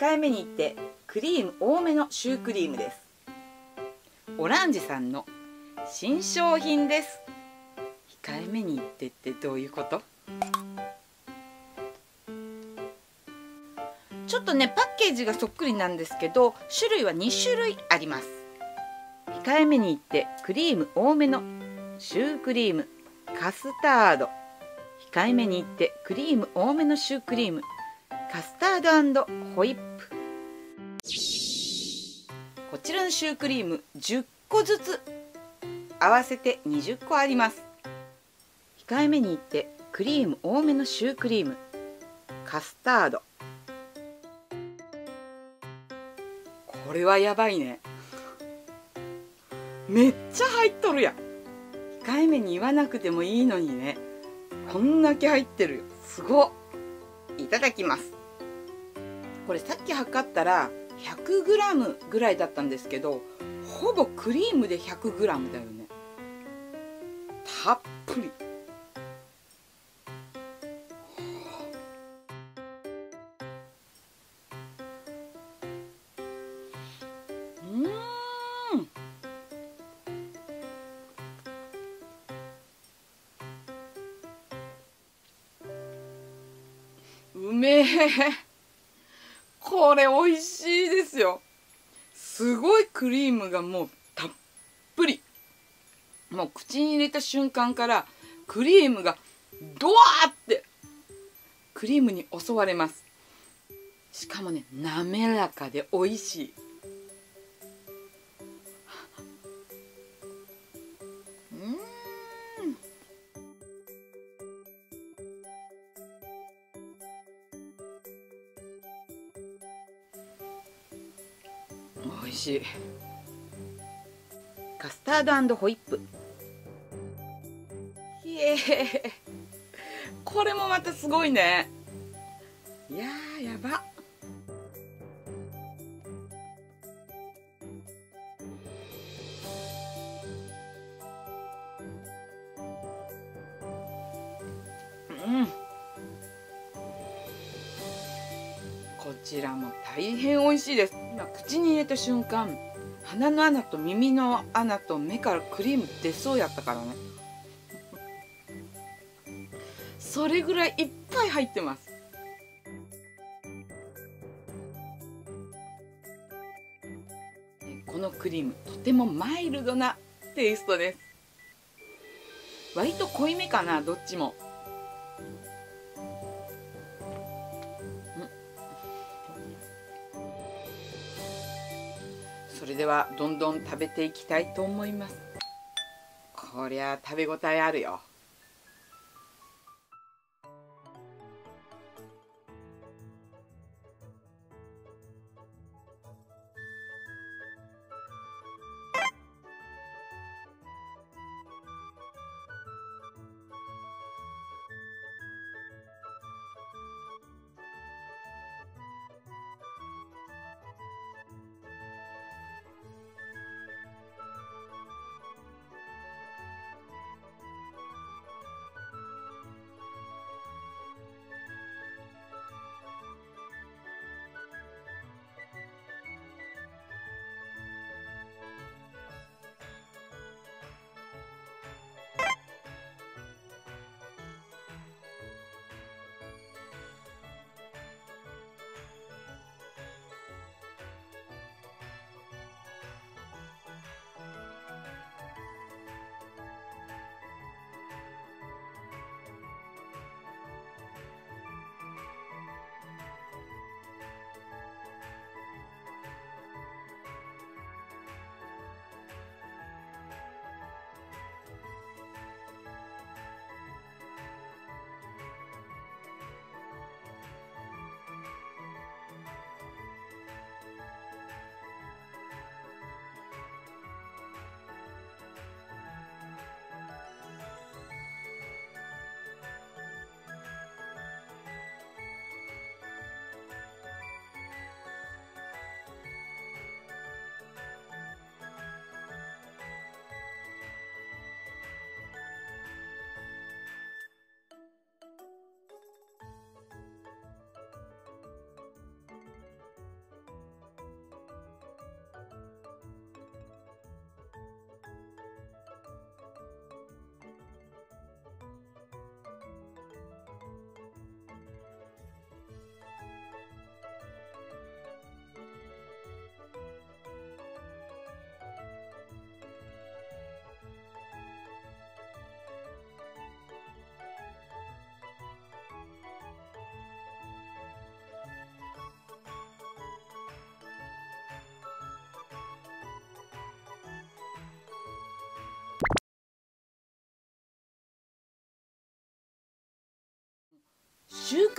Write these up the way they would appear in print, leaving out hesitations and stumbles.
回目に行ってクリーム多めのシュークリームです。オランジさんの新商品です。控えめに行ってってどういうこと？ちょっとねパッケージがそっくりなんですけど、種類は2種類あります。控えめに行ってクリーム多めのシュークリームカスタード、控えめに行ってクリーム多めのシュークリームカスタード&ホイップ。こちらのシュークリーム10個ずつ合わせて20個あります。控えめに行ってクリーム多めのシュークリームカスタード。これはやばいね。めっちゃ入っとるやん。控えめに言わなくてもいいのにね、こんだけ入ってるよ。すごっ。いただきます。これさっき測ったら100g ぐらいだったんですけど、ほぼクリームで 100g だよね。たっぷり。うめえ。これ美味しいですよ。すごいクリームがもうたっぷり、もう口に入れた瞬間からクリームがドワーって、クリームに襲われます。しかもね滑らかで美味しい。美味しい。カスタード&ホイップ。イエーイ。これもまたすごいね。いやーやば。うん。こちらも大変美味しいです。口に入れた瞬間、鼻の穴と耳の穴と目からクリーム出そうやったからね。それぐらいいっぱい入ってます。このクリームとてもマイルドなテイストです。割と濃いめかな、どっちも。それではどんどん食べていきたいと思います。こりゃ食べ応えあるよ。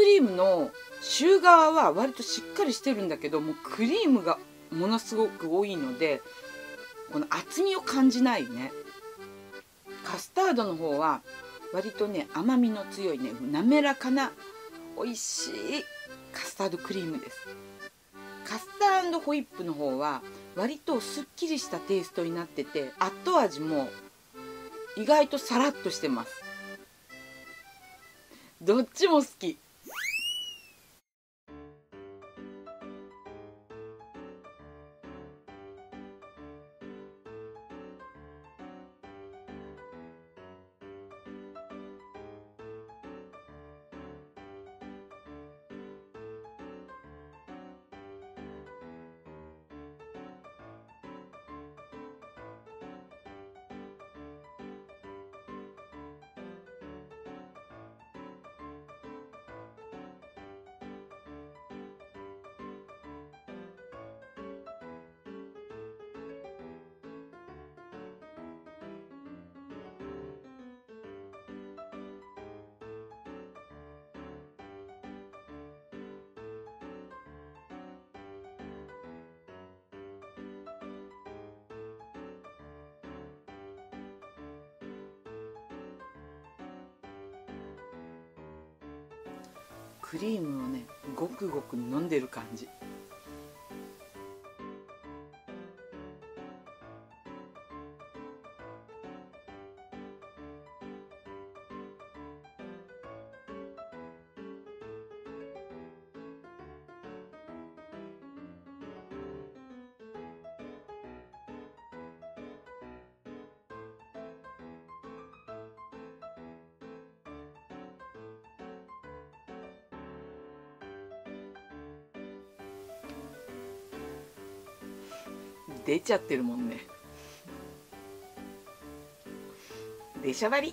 クリームのシュー側は割としっかりしてるんだけど、もうクリームがものすごく多いのでこの厚みを感じないね。カスタードの方は割とね甘みの強いね滑らかな美味しいカスタードクリームです。カスタードホイップの方は割とすっきりしたテイストになってて、後味も意外とサラッとしてます。どっちも好き。クリームをねごくごく飲んでる感じ。出ちゃってるもんね。出しゃばり。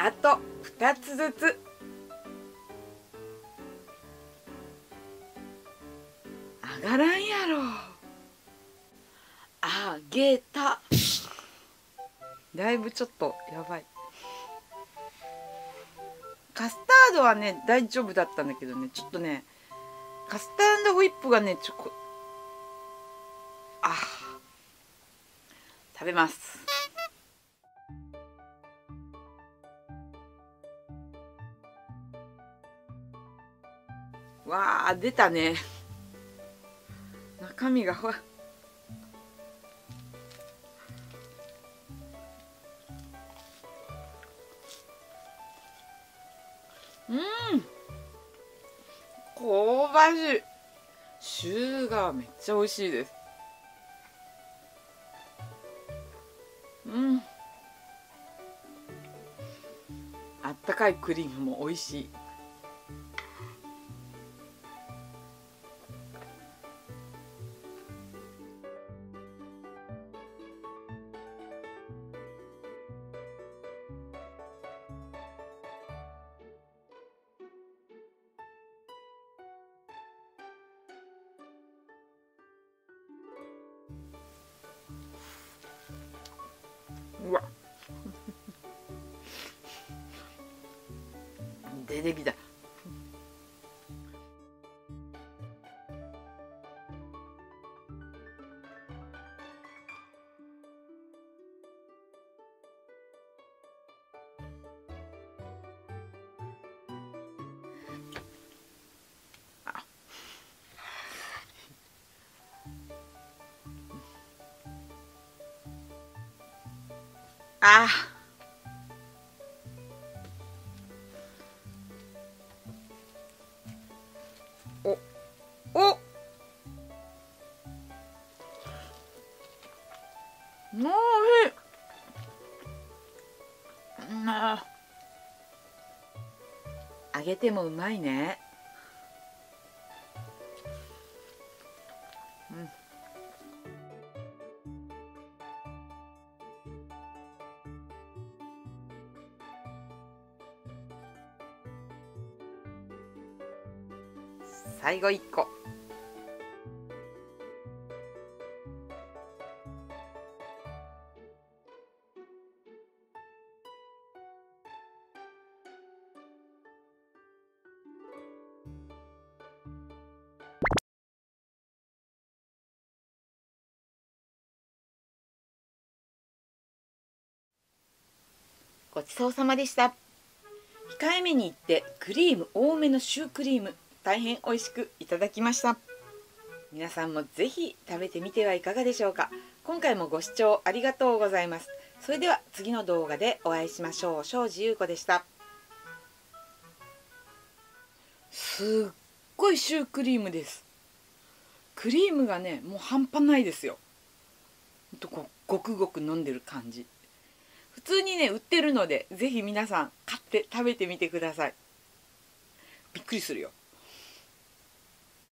あと2つずつ。上がらんやろ。あげた。だいぶちょっとやばい。カスタードはね大丈夫だったんだけどね、ちょっとねカスタードホイップがねちょこあ食べます。わあ出たね。中身がほら香ばしい。シューがめっちゃ美味しいです。あったかいクリームも美味しい。うわ出てきた。あおおおいしい。揚げてもうまいね。うん。最後一個。ごちそうさまでした。控えめに言ってクリーム多めのシュークリーム、大変美味しくいただきました。皆さんもぜひ食べてみてはいかがでしょうか。今回もご視聴ありがとうございます。それでは次の動画でお会いしましょう。庄司優子でした。すっごいシュークリームです。クリームがね、もう半端ないですよ。ほんとこうごくごく飲んでる感じ。普通にね売ってるので、ぜひ皆さん買って食べてみてください。びっくりするよ。